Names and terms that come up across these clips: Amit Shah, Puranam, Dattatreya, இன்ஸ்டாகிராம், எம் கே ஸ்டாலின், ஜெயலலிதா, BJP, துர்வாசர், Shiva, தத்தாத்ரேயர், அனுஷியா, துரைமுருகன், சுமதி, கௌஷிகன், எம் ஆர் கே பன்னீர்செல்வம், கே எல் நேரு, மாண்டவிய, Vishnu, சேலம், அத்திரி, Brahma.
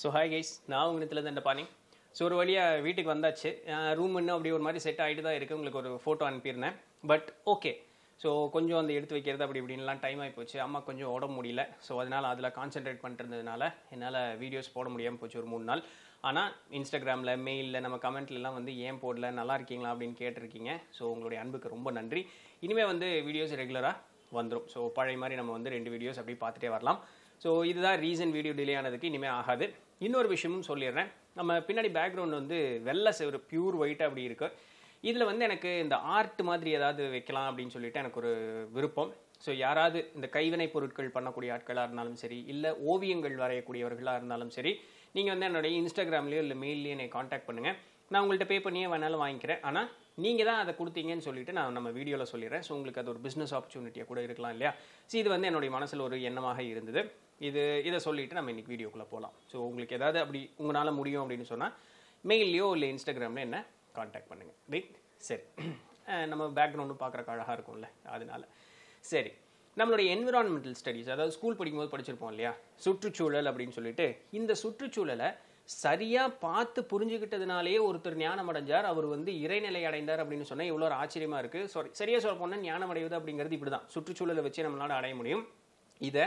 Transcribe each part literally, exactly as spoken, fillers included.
So hi guys, now I'm going to tell you. So ஒரு வழியா வீட்டுக்கு வந்தாச்சு. ரூம் என்ன அப்படியே ஒரு மாதிரி செட் ஆயிட்டு தான் இருக்கு. உங்களுக்கு ஒரு போட்டோ அனுப்பிறேன். But okay. சோ கொஞ்சம் அந்த எடுத்து வைக்கிறது அப்படி இப்படின்லாம் டைம் ஆயி போச்சு. அம்மா கொஞ்சம் ஓட முடியல. சோ அதனால அதுல கான்சென்ட்ரேட் பண்றதுனால என்னால வீடியோஸ் போட முடியாம போச்சு ஒரு மூணு நாள். ஆனா இன்ஸ்டாகிராம்ல, மெயில்ல, நம்ம கமெண்ட்ல எல்லாம் வந்து ஏன் போடல, நல்லா இருக்கீங்களா அப்படினு கேட்டிருக்கீங்க. சோ உங்களுடைய அன்புக்கு ரொம்ப நன்றி. இனிமே வந்து வீடியோஸ் ரெகுலரா வந்துரும். சோ பழைய மாதிரி நம்ம வந்து ரெண்டு வீடியோஸ் அப்படியே பார்த்துட்டே வரலாம். சோ இதுதான் ரீசன் வீடியோ டிலே ஆனதுக்கு. இனிமே ஆகாது. இன்னொரு விஷயமும் சொல்லிடுறேன். நம்ம பின்னாடி பேக்ரவுண்ட் வந்து வெள்ளை செவரு பியூர் ஒயிட் அப்படி இருக்கு. இதில் வந்து எனக்கு இந்த ஆர்ட் மாதிரி ஏதாவது வைக்கலாம் அப்படின்னு சொல்லிட்டு எனக்கு ஒரு விருப்பம். ஸோ யாராவது இந்த கைவினைப் பொருட்கள் பண்ணக்கூடிய ஆட்களாக இருந்தாலும் சரி, இல்லை ஓவியங்கள் வரையக்கூடியவர்களாக இருந்தாலும் சரி, நீங்கள் வந்து என்னுடைய இன்ஸ்டாகிராம்லேயோ இல்லை மெயில்லையோ என்னை காண்டாக்ட் பண்ணுங்கள். நான் உங்கள்கிட்ட பே பண்ணியே வேணாலும் வாங்கிக்கிறேன். ஆனால் நீங்கள் தான் அதை கொடுத்தீங்கன்னு சொல்லிட்டு நான் நம்ம வீடியோவில் சொல்லிடுறேன். ஸோ உங்களுக்கு அது ஒரு பிஸ்னஸ் ஆப்பர்ச்சுனிட்டியாக கூட இருக்கலாம் இல்லையா? ஸோ இது வந்து என்னுடைய மனசில் ஒரு எண்ணமாக இருந்தது. இது இதை சொல்லிவிட்டு நம்ம இன்றைக்கி வீடியோக்குள்ளே போகலாம். ஸோ உங்களுக்கு ஏதாவது அப்படி உங்களால் முடியும் அப்படின்னு சொன்னால் மெயில்லையோ இல்லை இன்ஸ்டாகிராமில் என்ன காண்டாக்ட் பண்ணுங்கள். ரைட், சரி. நம்ம பேக்ரவுண்டும் பார்க்குறக்கு அழகாக இருக்கும்ல, அதனால சரி. நம்மளுடைய என்விரான்மெண்டல் ஸ்டடீஸ், அதாவது ஸ்கூல் படிக்கும்போது படிச்சிருப்போம் இல்லையா, சுற்றுச்சூழல் அப்படின்னு சொல்லிட்டு. இந்த சுற்றுச்சூழலை சரியாக பார்த்து புரிஞ்சுக்கிட்டதுனாலேயே ஒருத்தர் ஞானம் அடைஞ்சார், அவர் வந்து இறைநிலை அடைந்தார் அப்படின்னு சொன்னால் எவ்வளோ ஒரு ஆச்சரியமாக இருக்குது. சாரி, சரியாக சொல்ல போனால் ஞானம் அடைவது அப்படிங்கிறது இப்படி தான், சுற்றுச்சூழலை வச்சு நம்மளால் அடைய முடியும். இதை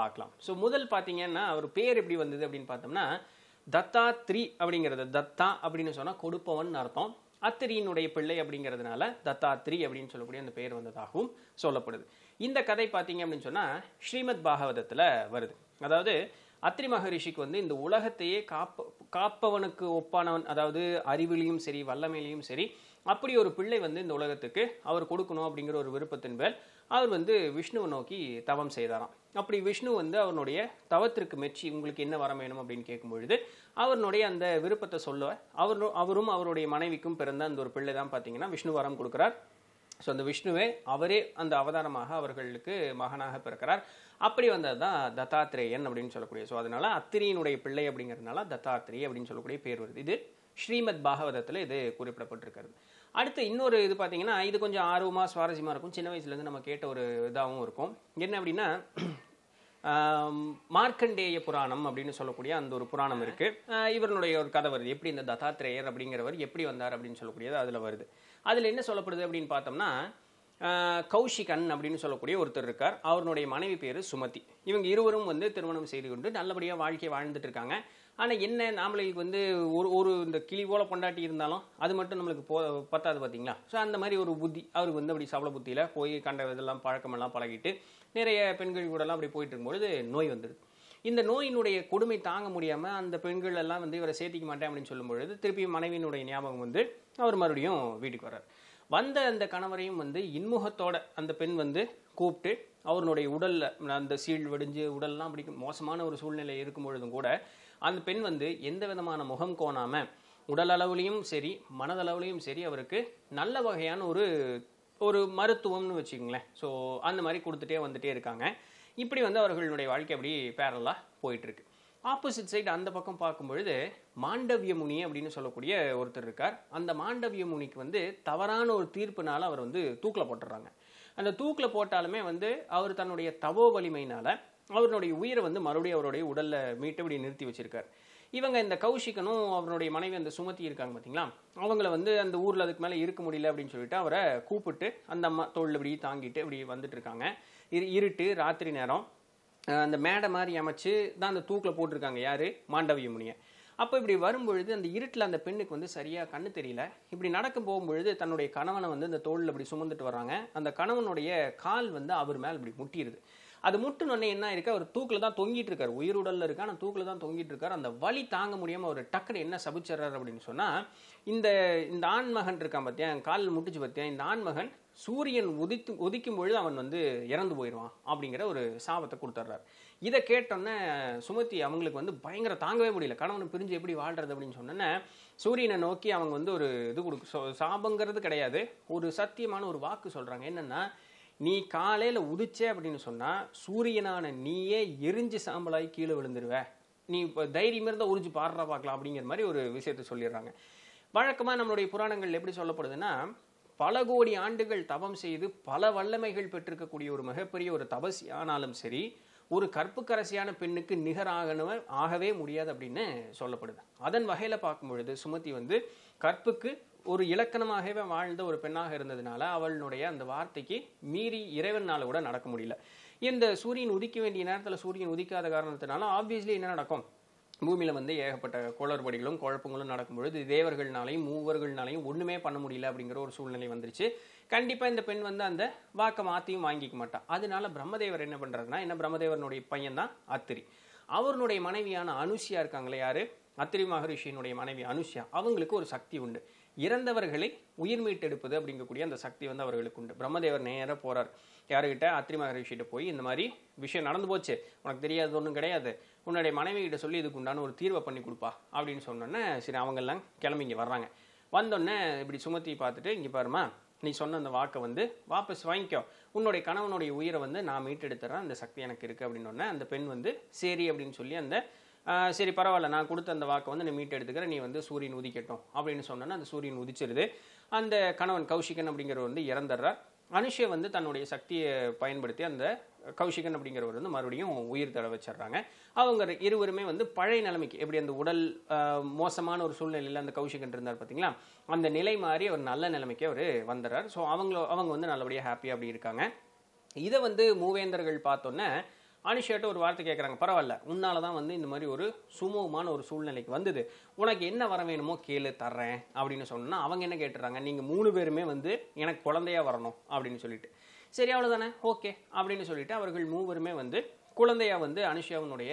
பார்க்கலாம். ஸோ முதல் பார்த்தீங்கன்னா அவர் பேர் எப்படி வந்தது அப்படின்னு பார்த்தோம்னா தத்தாத்ரி அப்படிங்கிறது, தத்தா அப்படின்னு சொன்னால் கொடுப்பவன் அர்த்தம், அத்திரியினுடைய பிள்ளை அப்படிங்கிறதுனால தத்தாத்ரி அப்படின்னு சொல்லக்கூடிய அந்த பேர் வந்ததாகவும் சொல்லப்படுது. இந்த கதை பார்த்தீங்க அப்படின்னு சொன்னால் ஸ்ரீமத் பாகவதத்தில் வருது. அதாவது அத்திரி மகரிஷிக்கு வந்து இந்த உலகத்தையே காப்ப காப்பவனுக்கு ஒப்பானவன், அதாவது அறிவிலையும் சரி வல்லமையிலையும் சரி அப்படி ஒரு பிள்ளை வந்து இந்த உலகத்துக்கு அவர் கொடுக்கணும் அப்படிங்கிற ஒரு விருப்பத்தின் பேர் அவர் வந்து விஷ்ணுவை நோக்கி தவம் செய்தாராம். அப்படி விஷ்ணு வந்து அவனுடைய தவத்திற்கு மெச்சி உங்களுக்கு என்ன வரம் வேணும் அப்படின்னு கேட்கும்பொழுது அவனுடைய அந்த விருப்பத்தை சொல்ல அவர் அவரும் அவருடைய மனைவிக்கும் பிறந்த அந்த ஒரு பிள்ளை தான் பார்த்தீங்கன்னா விஷ்ணு வரம் கொடுக்குறார். ஸோ அந்த விஷ்ணுவே அவரே அந்த அவதாரமாக அவர்களுக்கு மகனாக பிறக்கிறார். அப்படி வந்தது தான் தத்தாத்ரேயன் அப்படின்னு சொல்லக்கூடிய. ஸோ அதனால அத்திரியினுடைய பிள்ளை அப்படிங்கிறதுனால தத்தாத்ரி அப்படின்னு சொல்லக்கூடிய பேர் வருது. இது ஸ்ரீமத் பாகவதத்தில் இது குறிப்பிடப்பட்டிருக்கிறது. அடுத்து இன்னொரு இது பார்த்தீங்கன்னா இது கொஞ்சம் ஆர்வமாக சுவாரஸ்யமாக இருக்கும், சின்ன வயசுலேருந்து நம்ம கேட்ட ஒரு இதாகவும் இருக்கும். என்ன அப்படின்னா மார்க்கண்டேய புராணம் அப்படின்னு சொல்லக்கூடிய அந்த ஒரு புராணம் இருக்குது. இவருடைய ஒரு கதை வருது, எப்படி இந்த தத்தாத்ரேயர் அப்படிங்கிறவர் எப்படி வந்தார் அப்படின்னு சொல்லக்கூடியது அதில் வருது. அதில் என்ன சொல்லப்படுது அப்படின்னு பார்த்தோம்னா கௌஷிகன் அப்படின்னு சொல்லக்கூடிய ஒருத்தர் இருக்கார், அவருடைய மனைவி பேர் சுமதி. இவங்க இருவரும் வந்து திருமணம் செய்து கொண்டு நல்லபடியாக வாழ்க்கையை வாழ்ந்துட்டு இருக்காங்க. ஆனால் என்ன, நாமளுக்கு வந்து ஒரு ஒரு இந்த கிளி போல பொண்டாட்டி இருந்தாலும் அது மட்டும் நம்மளுக்கு போ பத்தாது பார்த்தீங்களா. ஸோ அந்த மாதிரி ஒரு புத்தி அவருக்கு வந்து அப்படி சவள புத்தியில் போய் கண்ட இதெல்லாம் பழக்கமெல்லாம் பழகிட்டு நிறைய பெண்கள் கூடலாம் அப்படி போயிட்டு இருக்கும்பொழுது நோய் வந்துடுது. இந்த நோயினுடைய கொடுமை தாங்க முடியாமல் அந்த பெண்கள் எல்லாம் வந்து இவரை சேர்த்திக்க மாட்டேன் அப்படின்னு சொல்லும்பொழுது திருப்பி மனைவியினுடைய ஞாபகம் வந்து அவர் மறுபடியும் வீட்டுக்கு வர்றார். வந்த அந்த கணவரையும் வந்து இன்முகத்தோட அந்த பெண் வந்து கூப்பிட்டு அவருடைய உடலில் அந்த சீழ் வெடிஞ்சு உடல்லாம் அப்படி மோசமான ஒரு சூழ்நிலை இருக்கும் பொழுதும் கூட அந்த பெண் வந்து எந்த விதமான முகம் கோணாமல் உடல் அளவுலையும் சரி மனதளவுலையும் சரி அவருக்கு நல்ல வகையான ஒரு ஒரு மருத்துவம்னு வச்சுக்கோங்களேன். ஸோ அந்த மாதிரி கொடுத்துட்டே வந்துட்டே இருக்காங்க. இப்படி வந்து அவர்களுடைய வாழ்க்கை அப்படி பேரலாக போயிட்டுருக்கு. ஆப்போசிட் சைடு அந்த பக்கம் பார்க்கும்பொழுது மாண்டவிய முனி அப்படின்னு சொல்லக்கூடிய ஒருத்தர் இருக்கார். அந்த மாண்டவிய முனிக்கு வந்து தவறான ஒரு தீர்ப்புனால அவர் வந்து தூக்கில் போட்டுடுறாங்க. அந்த தூக்கில் போட்டாலுமே வந்து அவர் தன்னுடைய தவோ வலிமையினால் அவருடைய உயிரை வந்து மறுபடியும் அவருடைய உடலில் மீட்டபடி நிறுத்தி வச்சிருக்கார். இவங்க இந்த கௌஷிகனும் அவருடைய மனைவி அந்த சுமதி இருக்காங்க பார்த்தீங்களா, அவங்கள வந்து அந்த ஊரில் அதுக்கு மேலே இருக்க முடியல அப்படின்னு சொல்லிட்டு அவரை கூப்பிட்டு அந்த அம்மா தோளில் இப்படி தாங்கிட்டு இப்படி வந்துட்டு இருக்காங்க. இரு இருட்டு ராத்திரி நேரம் அந்த மேடை மாதிரி அமைச்சு தான் அந்த தூக்கில் போட்டிருக்காங்க யார், மாண்டவிய முனியை. அப்போ இப்படி வரும்பொழுது அந்த இருட்டில் அந்த பெண்ணுக்கு வந்து சரியாக கண்ணு தெரியல. இப்படி நடக்க போகும்பொழுது தன்னுடைய கணவனை வந்து அந்த தோளில் இப்படி சுமந்துட்டு வர்றாங்க. அந்த கணவனுடைய கால் வந்து அவர் மேலே இப்படி முட்டிடுது. அது முட்டுனொன்னே என்ன ஆயிருக்கு, அவர் தூக்கில் தான் தொங்கிட்டு இருக்கார், உயிருடலில் இருக்கா ஆனால் தூக்கில் தான் தொங்கிட்டு இருக்கார். அந்த வலி தாங்க முடியாமல் அவர் டக்குன்னு என்ன சபிச்சிட்றாரு அப்படின்னு சொன்னால் இந்த இந்த ஆண்மகன் இருக்கான் பார்த்தியா, கால் முட்டிச்சு பார்த்தியா, இந்த ஆண்மகன் சூரியன் உதித்து உதிக்கும் பொழுது அவன் வந்து இறந்து போயிடுவான் அப்படிங்கிற ஒரு சாபத்தை கொடுத்துட்றாரு. இதை கேட்டோன்னே சுமதி அவங்களுக்கு வந்து பயங்கர தாங்கவே முடியல, கணவனை பிரிஞ்சு எப்படி வாழ்கிறது அப்படின்னு சொன்னோன்னே சூரியனை நோக்கி அவங்க வந்து ஒரு இது கொடுக்க சாபங்கிறது கிடையாது, ஒரு சத்தியமான ஒரு வாக்கு சொல்கிறாங்க. என்னென்னா, நீ காலையில் உதிச்சே அப்படின்னு சொன்னால் சூரியனான நீயே எரிஞ்சு சாம்பலாகி கீழே விழுந்துருவ, நீ இப்போ தைரியம் இருந்தால் உறிஞ்சு பாடுறா பார்க்கலாம் அப்படிங்கிற மாதிரி ஒரு விஷயத்தை சொல்லிடுறாங்க. வழக்கமாக நம்மளுடைய புராணங்கள் எப்படி சொல்லப்படுதுன்னா, பல கோடி ஆண்டுகள் தவம் செய்து பல வல்லமைகள் பெற்றிருக்கக்கூடிய ஒரு மிகப்பெரிய ஒரு தபசி ஆனாலும் சரி, ஒரு கற்புக்கரசியான பெண்ணுக்கு நிகராகணுவ ஆகவே முடியாது அப்படின்னு சொல்லப்படுது. அதன் வகையில் பார்க்கும் பொழுது சுமதி வந்து கற்புக்கு ஒரு இலக்கணமாகவே வாழ்ந்த ஒரு பெண்ணாக இருந்ததுனால அவளுடைய அந்த வார்த்தைக்கு மீறி இறைவனால் கூட நடக்க முடியல. இந்த சூரியன் உதிக்க வேண்டிய நேரத்தில் சூரியன் உதிக்காத காரணத்தினால ஆப்வியஸ்லி என்ன நடக்கும், பூமியில் வந்து ஏகப்பட்ட குளறுபடிகளும் குழப்பங்களும் நடக்கும்பொழுது தேவர்கள்னாலையும் மூவர்கள்னாலையும் ஒன்றுமே பண்ண முடியல அப்படிங்கிற ஒரு சூழ்நிலை வந்துருச்சு. கண்டிப்பாக இந்த பெண் வந்து அந்த வாக்க மாத்தையும் வாங்கிக்க மாட்டான். அதனால பிரம்மதேவர் என்ன பண்ணுறாருன்னா, என்ன பிரம்மதேவனுடைய பையன் தான் அத்திரி, அவருடைய மனைவியான அனுஷியா இருக்காங்களே, யாரு அத்திரி மகரிஷியினுடைய மனைவி அனுஷியா, அவங்களுக்கு ஒரு சக்தி உண்டு, இறந்தவர்களை உயிர் மீட்டெடுப்பது அப்படிங்கக்கூடிய அந்த சக்தி வந்து அவர்களுக்கு உண்டு. பிரம்மதேவர் நேராக போகிறார் யாருக்கிட்ட, அத்திரி மகரிஷிகிட்ட போய் இந்த மாதிரி விஷயம் நடந்து போச்சு, உனக்கு தெரியாதது ஒன்றும் கிடையாது, உன்னுடைய மனைவிகிட்ட சொல்லி இதுக்கு உண்டான ஒரு தீர்வை பண்ணி கொடுப்பா அப்படின்னு சொன்னோன்னே சரி அவங்கெல்லாம் கிளம்பி இங்கே வர்றாங்க. வந்தோடனே இப்படி சுமத்தி பார்த்துட்டு, இங்கே பாருமா நீ சொன்ன அந்த வாக்கை வந்து வாபஸ் வாங்கிக்கோ, உன்னுடைய கணவனுடைய உயிரை வந்து நான் மீட்டெடுத்துறேன், அந்த சக்தி எனக்கு இருக்குது அப்படின்னோடனே அந்த பெண் வந்து சரி அப்படின்னு சொல்லி அந்த சரி பரவாயில்ல நான் கொடுத்த அந்த வாக்கை வந்து நீ மீட்டு எடுத்துக்கிற, நீ வந்து சூரியன் உதிக்கட்டும் அப்படின்னு சொன்னோன்னா அந்த சூரியன் உதிச்சிருது. அந்த கணவன் கௌஷிகன் அப்படிங்கிறவர் வந்து இறந்துடுறார். அனுஷை வந்து தன்னுடைய சக்தியை பயன்படுத்தி அந்த கௌஷிகன் அப்படிங்கிறவர் வந்து மறுபடியும் உயிர் தட வச்சிடுறாங்க. அவங்க இருவருமே வந்து பழைய நிலைமைக்கு, எப்படி அந்த உடல் மோசமான ஒரு சூழ்நிலையில் அந்த கௌஷிகன் இருந்தார் பார்த்தீங்களா, அந்த நிலை மாதிரி அவர் நல்ல நிலைமைக்கு அவர் வந்துடுறார். ஸோ அவங்க அவங்க வந்து நல்லபடியாக ஹாப்பியாக அப்படி இருக்காங்க. இதை வந்து மூவேந்தர்கள் பார்த்தோன்னே அனுஷியாட்ட ஒரு வார்த்தை கேட்குறாங்க, பரவாயில்ல உன்னால தான் வந்து இந்த மாதிரி ஒரு சுமூகமான ஒரு சூழ்நிலைக்கு வந்தது, உனக்கு என்ன வர வேணுமோ கேளு தர்றேன் அப்படின்னு சொன்னோன்னா அவங்க என்ன கேட்டுறாங்க, நீங்கள் மூணு பேருமே வந்து எனக்கு குழந்தையா வரணும் அப்படின்னு சொல்லிட்டு, சரி அவ்வளோதானே ஓகே அப்படின்னு சொல்லிட்டு அவர்கள் மூவருமே வந்து குழந்தையாக வந்து அனுஷியாவினுடைய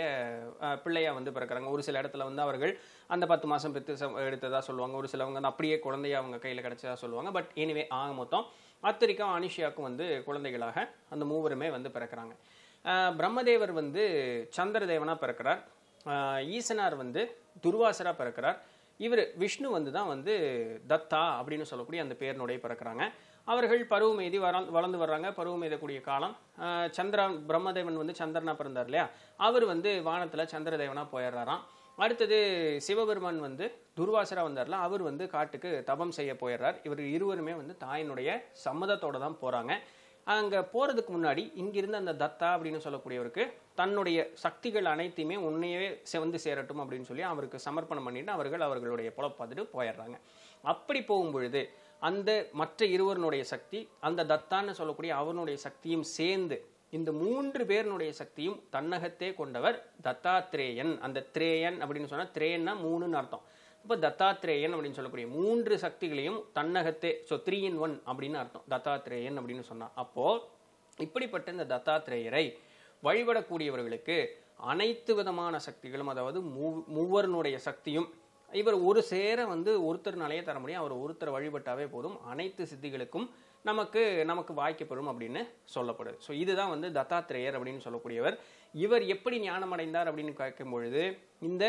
பிள்ளையாக வந்து பிறக்கிறாங்க. ஒரு சில இடத்துல வந்து அவர்கள் அந்த பத்து மாதம் பெற்று எடுத்ததாக சொல்லுவாங்க, ஒரு சிலவங்க வந்து அப்படியே குழந்தையாக அவங்க கையில் கிடச்சதாக சொல்லுவாங்க. பட் எனிவே ஆக மொத்தம் அத்திரிக்கும் அனுஷியாவுக்கும் வந்து குழந்தைகளாக அந்த மூவருமே வந்து பிறக்கிறாங்க. பிரம்மதேவர் வந்து சந்திரதேவனாக பிறக்கிறார், ஈசனார் வந்து துர்வாசராக பிறக்கிறார், இவர் விஷ்ணு வந்து தான் வந்து தத்தா அப்படின்னு சொல்லக்கூடிய அந்த பேரினுடைய பிறக்கிறாங்க. அவர்கள் பருவமேதி வர வளர்ந்து வர்றாங்க. பருவமேதக்கூடிய காலம், சந்திரா பிரம்மதேவன் வந்து சந்திரனாக பிறந்தார் இல்லையா, அவர் வந்து வானத்தில் சந்திரதேவனாக போயிடுறாராம். அடுத்தது சிவபெருமான் வந்து துர்வாசராக வந்தார்ல, அவர் வந்து காட்டுக்கு தபம் செய்ய போயிடுறார். இவர் இருவருமே வந்து தாயினுடைய சம்மதத்தோடு தான் போகிறாங்க. அங்கே போகிறதுக்கு முன்னாடி இங்கிருந்து அந்த தத்தா அப்படின்னு சொல்லக்கூடியவருக்கு தன்னுடைய சக்திகள் அனைத்தையுமே உன்னையவே வந்து சேரட்டும் அப்படின்னு சொல்லி அவருக்கு சமர்ப்பணம் பண்ணிட்டு அவர்கள் அவர்களுடைய பொழப்பாத்துட்டு போயிடுறாங்க. அப்படி போகும்பொழுது அந்த மற்ற இருவருடைய சக்தி, அந்த தத்தான்னு சொல்லக்கூடிய அவனுடைய சக்தியும் சேர்ந்து இந்த மூன்று பேருனுடைய சக்தியும் தன்னகத்தே கொண்டவர் தத்தாத்ரேயன். அந்த திரேயன் அப்படின்னு சொன்னால் திரேயன்னா மூணுன்னு அர்த்தம். இப்போ தத்தாத்ரேயன் அப்படின்னு சொல்லக்கூடிய மூன்று சக்திகளையும் தன்னகத்தே, ஸோ த்ரீ இன் ஒன் அப்படின்னு அர்த்தம் தத்தாத்ரேயன் அப்படின்னு சொன்னால். அப்போது இப்படிப்பட்ட இந்த தத்தாத்ரேயரை வழிபடக்கூடியவர்களுக்கு அனைத்து விதமான சக்திகளும், அதாவது மூ மூவருனுடைய சக்தியும் இவர் ஒரு சேர வந்து ஒருத்தர்னாலேயே தர முடியும். அவர் ஒருத்தர் வழிபட்டாவே போதும், அனைத்து சித்திகளுக்கும் நமக்கு நமக்கு வாய்க்கப்படும் அப்படின்னு சொல்லப்படுது. ஸோ இதுதான் வந்து தத்தாத்ரேயர் அப்படின்னு சொல்லக்கூடியவர். இவர் எப்படி ஞானமடைந்தார் அப்படின்னு கேட்கும்பொழுது, இந்த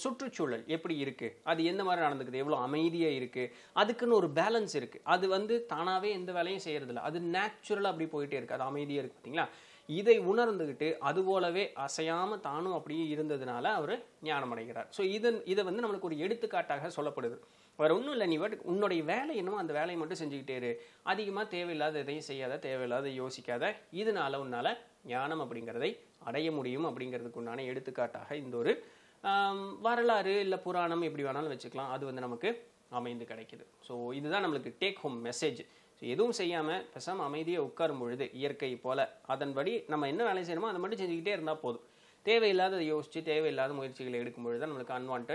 சுற்றுச்சூழல் எப்படி இருக்குது, அது எந்த மாதிரி நடந்துக்குது, எவ்வளோ அமைதியாக இருக்குது, அதுக்குன்னு ஒரு பேலன்ஸ் இருக்குது, அது வந்து தானாகவே எந்த வேலையும் செய்கிறதில்ல, அது நேச்சுரலாக அப்படி போயிட்டே இருக்குது, அது அமைதியாக இருக்குது பார்த்தீங்களா. இதை உணர்ந்துக்கிட்டு அதுபோலவே அசையாமல் தானும் அப்படியே இருந்ததுனால அவர் ஞானமடைகிறார். ஸோ இதன் இதை வந்து நம்மளுக்கு ஒரு எடுத்துக்காட்டாக சொல்லப்படுது. வேறு ஒன்றும் இல்லை, நீ பட் உன்னுடைய வேலை என்னமோ அந்த வேலையை மட்டும் செஞ்சுக்கிட்டே இரு, அதிகமாக தேவையில்லாத எதையும் செய்யாத, தேவையில்லாத யோசிக்காத, இதனால உன்னால் ஞானம் அப்படிங்கிறதை அடைய முடியும் அப்படிங்கிறதுக்கு உண்டான எடுத்துக்காட்டாக இந்த ஒரு வரலாறு இல்லை புராணம் எப்படி வேணாலும் வச்சுக்கலாம், அது வந்து நமக்கு அமைந்து கிடைக்கிது. ஸோ இதுதான் நம்மளுக்கு டேக் ஹோம் மெசேஜ். ஸோ எதுவும் செய்யாமல் பெசாமல் அமைதியை உட்காரும் பொழுது இயற்கை போல் அதன்படி நம்ம என்ன வேலை செய்யணுமோ அதை மட்டும் செஞ்சுக்கிட்டே இருந்தால் போதும். தேவையில்லாத யோசித்து தேவையில்லாத முயற்சிகளை எடுக்கும்பொழுது தான் நம்மளுக்கு அன்வான்ட்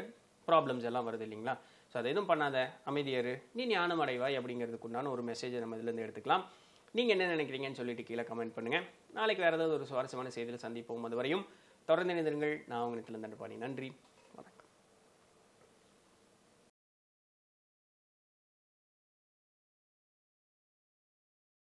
ப்ராப்ளம்ஸ் எல்லாம் வருது இல்லைங்களா. ஸோ அதை எதுவும் பண்ணாத, அமைதியாரு, நீ ஞானம் அடைவாய் அப்படிங்கிறதுக்கு உண்டான ஒரு மெசேஜை நம்ம இதுலேருந்து எடுத்துக்கலாம். நீங்கள் என்ன நினைக்கிறீங்கன்னு சொல்லிட்டு கீழே கமெண்ட் பண்ணுங்கள். நாளைக்கு வேறு ஏதாவது ஒரு சுவாரஸ்யமான செய்தியில் சந்திப்போம். அது வரையும் தொடர்ந்து இணைந்திருங்கள். நான் உங்களுக்கு நன்றி.